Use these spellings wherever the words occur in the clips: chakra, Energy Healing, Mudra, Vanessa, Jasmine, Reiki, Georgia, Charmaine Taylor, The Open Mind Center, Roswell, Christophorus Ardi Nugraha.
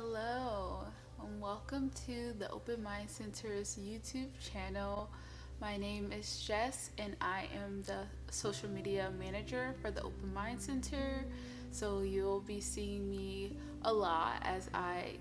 Hello and welcome to the Open Mind Center's YouTube channel. My name is Jess and I am the social media manager for the Open Mind Center. So you'll be seeing me a lot as I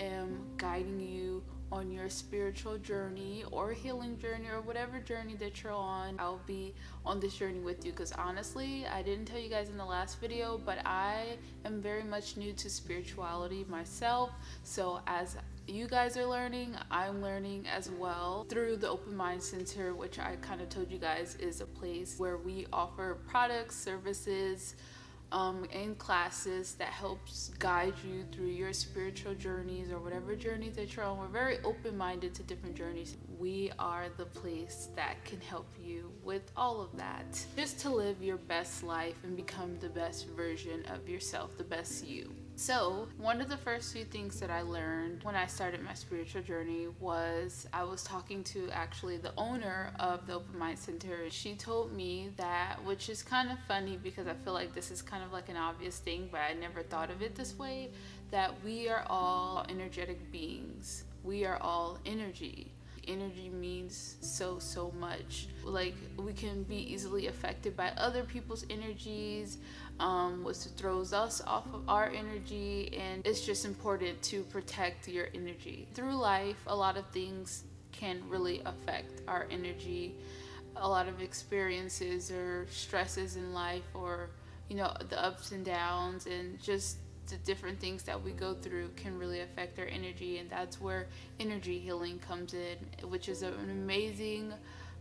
am guiding you on your spiritual journey or healing journey or whatever journey that you're on. I'll be on this journey with you because honestly, I didn't tell you guys in the last video, but I am very much new to spirituality myself. So as you guys are learning, I'm learning as well through the Open Mind Center, which I kind of told you guys is a place where we offer products, services, in classes that helps guide you through your spiritual journeys or whatever journey that you're on. We're very open-minded to different journeys. We are the place that can help you with all of that, just to live your best life and become the best version of yourself, the best you. So one of the first few things that I learned when I started my spiritual journey was I was talking to actually the owner of the Open Mind Center. She told me that, which is kind of funny because I feel like this is kind of like an obvious thing, but I never thought of it this way, that we are all energetic beings. We are all energy. Energy means so much. Like, we can be easily affected by other people's energies, which throws us off of our energy, and it's just important to protect your energy. Through life, a lot of things can really affect our energy. A lot of experiences or stresses in life, or you know, the ups and downs and just the different things that we go through can really affect our energy, and that's where energy healing comes in, which is an amazing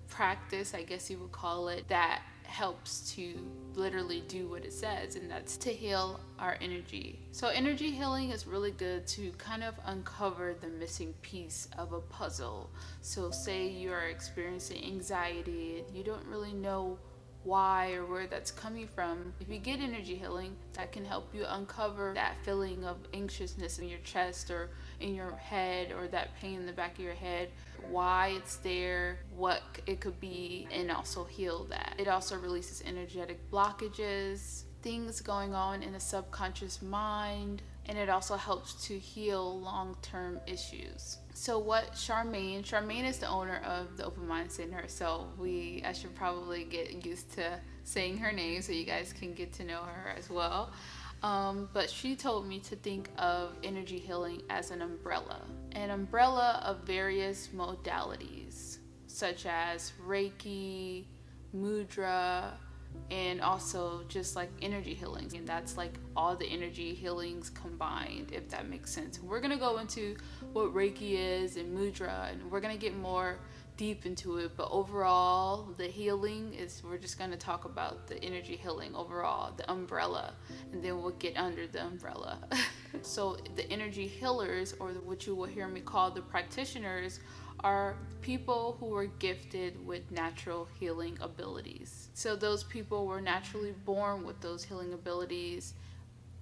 practice, I guess you would call it, that helps to literally do what it says, and that's to heal our energy. So energy healing is really good to kind of uncover the missing piece of a puzzle. So say you are experiencing anxiety, you don't really know why or where that's coming from. If you get energy healing, that can help you uncover that feeling of anxiousness in your chest or in your head, or that pain in the back of your head, why it's there, what it could be, and also heal that. It also releases energetic blockages, things going on in the subconscious mind, and it also helps to heal long-term issues. So what Charmaine is the owner of the Open Mind Center, so I should probably get used to saying her name so you guys can get to know her as well. But she told me to think of energy healing as an umbrella of various modalities, such as Reiki, Mudra, and also just like energy healings, and that's like all the energy healings combined, if that makes sense. We're gonna go into what Reiki is and Mudra, and we're gonna get more deep into it, but overall the healing is, we're just gonna talk about the energy healing overall, the umbrella, and then we'll get under the umbrella. So the energy healers, or what you will hear me call the practitioners, are people who were gifted with natural healing abilities. So those people were naturally born with those healing abilities,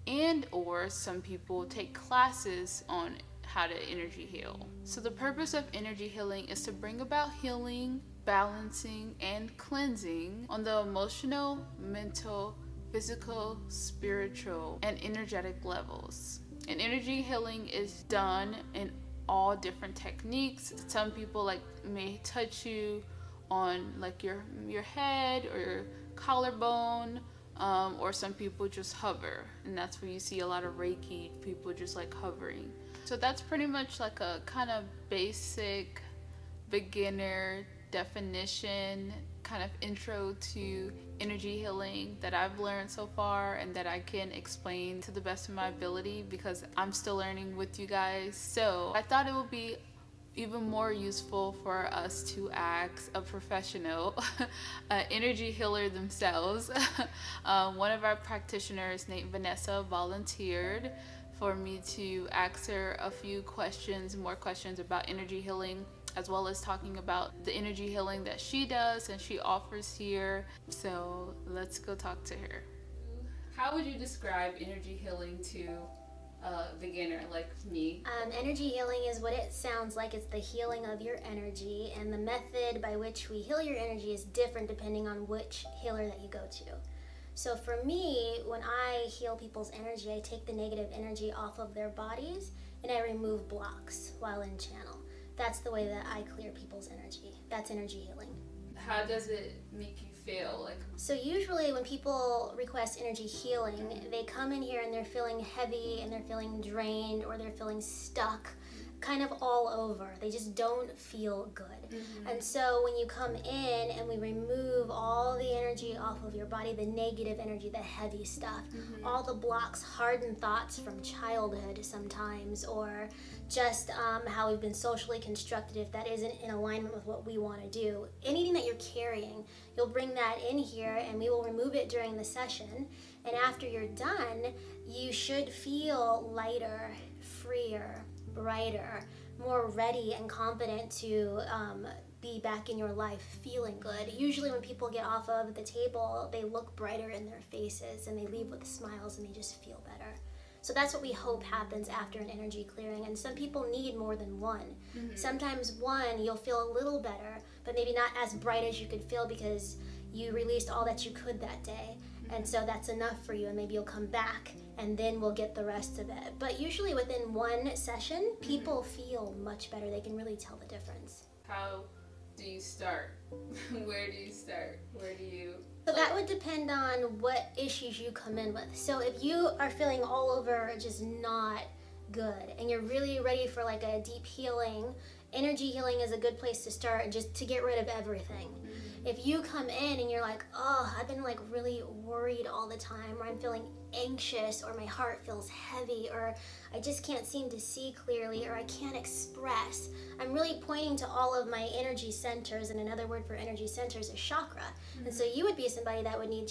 and or some people take classes on how to energy heal. So the purpose of energy healing is to bring about healing, balancing, and cleansing on the emotional, mental, physical, spiritual, and energetic levels. And energy healing is done in all different techniques. Some people like may touch you on like your head or your collarbone, or some people just hover, and that's where you see a lot of Reiki people just like hovering. So that's pretty much like a kind of basic beginner definition, kind of intro to energy healing that I've learned so far and that I can explain to the best of my ability because I'm still learning with you guys. So I thought it would be even more useful for us to ask a professional, an energy healer themselves. One of our practitioners named Vanessa volunteered for me to ask her a few questions, more questions about energy healing, as well as talking about the energy healing that she does and she offers here. So let's go talk to her. How would you describe energy healing to a beginner like me? Energy healing is what it sounds like. It's the healing of your energy, and the method by which we heal your energy is different depending on which healer that you go to. So for me, when I heal people's energy, I take the negative energy off of their bodies and I remove blocks while in channel. That's the way that I clear people's energy. That's energy healing. How does it make you feel? So usually when people request energy healing, they come in here and they're feeling heavy and they're feeling drained or they're feeling stuck, kind of all over. They just don't feel good. Mm-hmm. And so when you come in and we remove all the energy off of your body, the negative energy, the heavy stuff, mm-hmm. all the blocks, hardened thoughts from childhood sometimes, or just how we've been socially constructed, if that isn't in alignment with what we want to do. Anything that you're carrying, you'll bring that in here and we will remove it during the session. And after you're done, you should feel lighter, freer, brighter, more ready and competent to be back in your life feeling good. Usually when people get off of the table, they look brighter in their faces and they leave with smiles and they just feel better. So that's what we hope happens after an energy clearing. And some people need more than one. Mm-hmm. Sometimes one, you'll feel a little better, but maybe not as bright as you could feel because you released all that you could that day. And so that's enough for you, and maybe you'll come back and then we'll get the rest of it. But usually within one session, people feel much better. They can really tell the difference. How do you start? Where do you start? Where do you... So that would depend on what issues you come in with. So if you are feeling all over just not good and you're really ready for like a deep healing, energy healing is a good place to start just to get rid of everything. If you come in and you're like, oh, I've been like really worried all the time, or I'm feeling anxious, or my heart feels heavy, or I just can't seem to see clearly, or I can't express. I'm really pointing to all of my energy centers, and another word for energy centers is chakra. Mm-hmm. And so you would be somebody that would need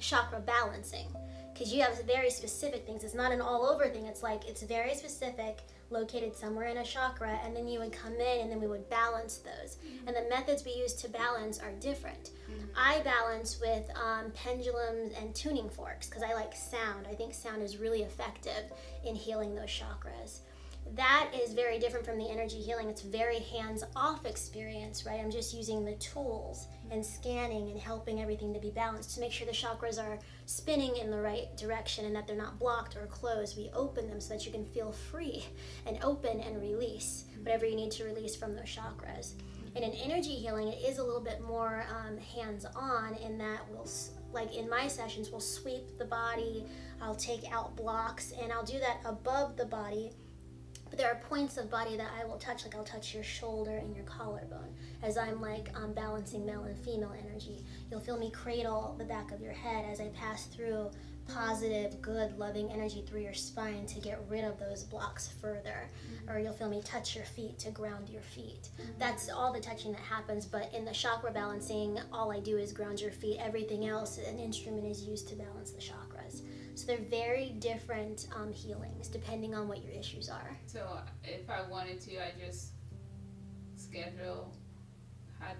chakra balancing, because you have very specific things. It's not an all over thing. It's like, it's very specific, located somewhere in a chakra, and then you would come in and then we would balance those. Mm-hmm. And the methods we use to balance are different. Mm-hmm. I balance with pendulums and tuning forks because I like sound. I think sound is really effective in healing those chakras. That is very different from the energy healing. It's a very hands-off experience, right? I'm just using the tools and scanning and helping everything to be balanced to make sure the chakras are spinning in the right direction and that they're not blocked or closed. We open them so that you can feel free and open and release whatever you need to release from those chakras. And in energy healing, it is a little bit more hands-on in that we'll, like in my sessions, we'll sweep the body, I'll take out blocks, and I'll do that above the body. But there are points of body that I will touch, like I'll touch your shoulder and your collarbone as I'm like balancing male and female energy. You'll feel me cradle the back of your head as I pass through positive, good, loving energy through your spine to get rid of those blocks further. Mm-hmm. Or you'll feel me touch your feet to ground your feet. Mm-hmm. That's all the touching that happens, but in the chakra balancing, all I do is ground your feet. Everything else, an instrument is used to balance the chakras. So they're very different healings depending on what your issues are. So if I wanted to, I just schedule. How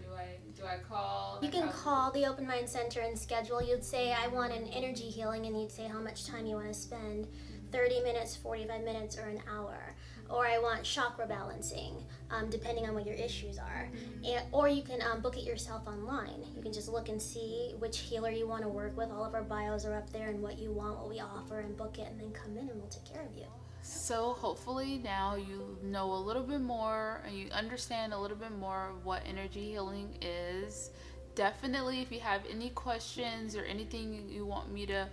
do I call? You can call the Open Mind Center and schedule. You'd say, I want an energy healing, and you'd say how much time you want to spend, 30 minutes, 45 minutes, or an hour. Or I want chakra balancing, depending on what your issues are. And, or you can book it yourself online. You can just look and see which healer you want to work with. All of our bios are up there and what you want, what we offer, and book it and then come in and we'll take care of you. So hopefully now you know a little bit more and you understand a little bit more of what energy healing is. Definitely if you have any questions or anything you want me to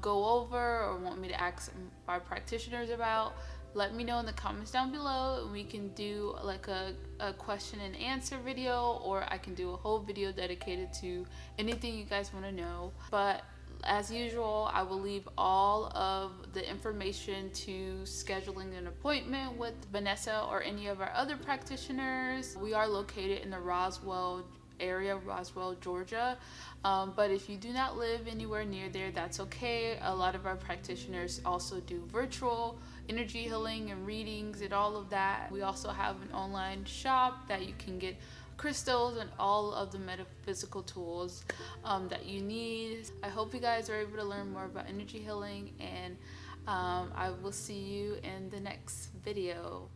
go over or want me to ask our practitioners about, let me know in the comments down below and we can do like a question and answer video, or I can do a whole video dedicated to anything you guys want to know. But as usual, I will leave all of the information to scheduling an appointment with Vanessa or any of our other practitioners. We are located in the Roswell area, Roswell, Georgia, but if you do not live anywhere near there, that's okay. A lot of our practitioners also do virtual energy healing and readings and all of that. We also have an online shop that you can get crystals and all of the metaphysical tools that you need. I hope you guys are able to learn more about energy healing, and I will see you in the next video.